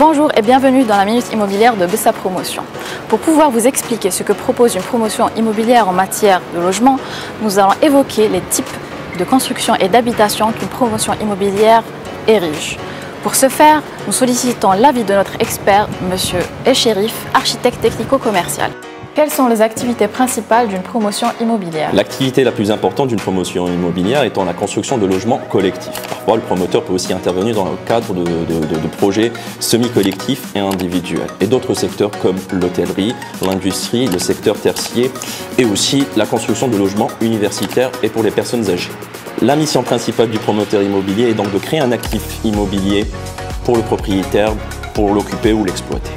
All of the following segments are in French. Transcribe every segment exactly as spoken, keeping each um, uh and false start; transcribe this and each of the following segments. Bonjour et bienvenue dans la Minute Immobilière de Bessa Promotion. Pour pouvoir vous expliquer ce que propose une promotion immobilière en matière de logement, nous allons évoquer les types de construction et d'habitation qu'une promotion immobilière érige. Pour ce faire, nous sollicitons l'avis de notre expert, Monsieur Elcherif, architecte technico-commercial. Quelles sont les activités principales d'une promotion immobilière? L'activité la plus importante d'une promotion immobilière étant la construction de logements collectifs. Parfois, le promoteur peut aussi intervenir dans le cadre de, de, de, de projets semi-collectifs et individuels. Et d'autres secteurs comme l'hôtellerie, l'industrie, le secteur tertiaire et aussi la construction de logements universitaires et pour les personnes âgées. La mission principale du promoteur immobilier est donc de créer un actif immobilier pour le propriétaire, pour l'occuper ou l'exploiter.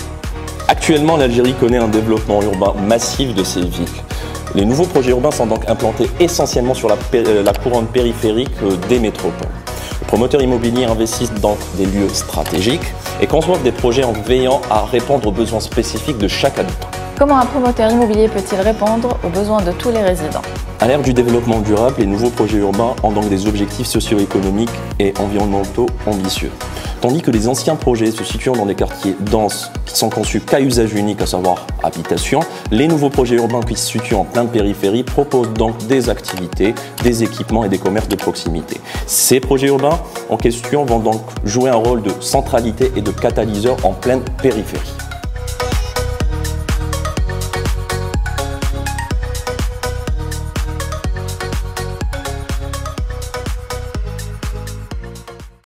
Actuellement, l'Algérie connaît un développement urbain massif de ses villes. Les nouveaux projets urbains sont donc implantés essentiellement sur la, la couronne périphérique des métropoles. Les promoteurs immobiliers investissent dans des lieux stratégiques et conçoivent des projets en veillant à répondre aux besoins spécifiques de chaque habitant. Comment un promoteur immobilier peut-il répondre aux besoins de tous les résidents? À l'ère du développement durable, les nouveaux projets urbains ont donc des objectifs socio-économiques et environnementaux ambitieux. Tandis que les anciens projets se situant dans des quartiers denses qui sont conçus qu'à usage unique, à savoir habitation, les nouveaux projets urbains qui se situent en pleine périphérie proposent donc des activités, des équipements et des commerces de proximité. Ces projets urbains en question vont donc jouer un rôle de centralité et de catalyseur en pleine périphérie.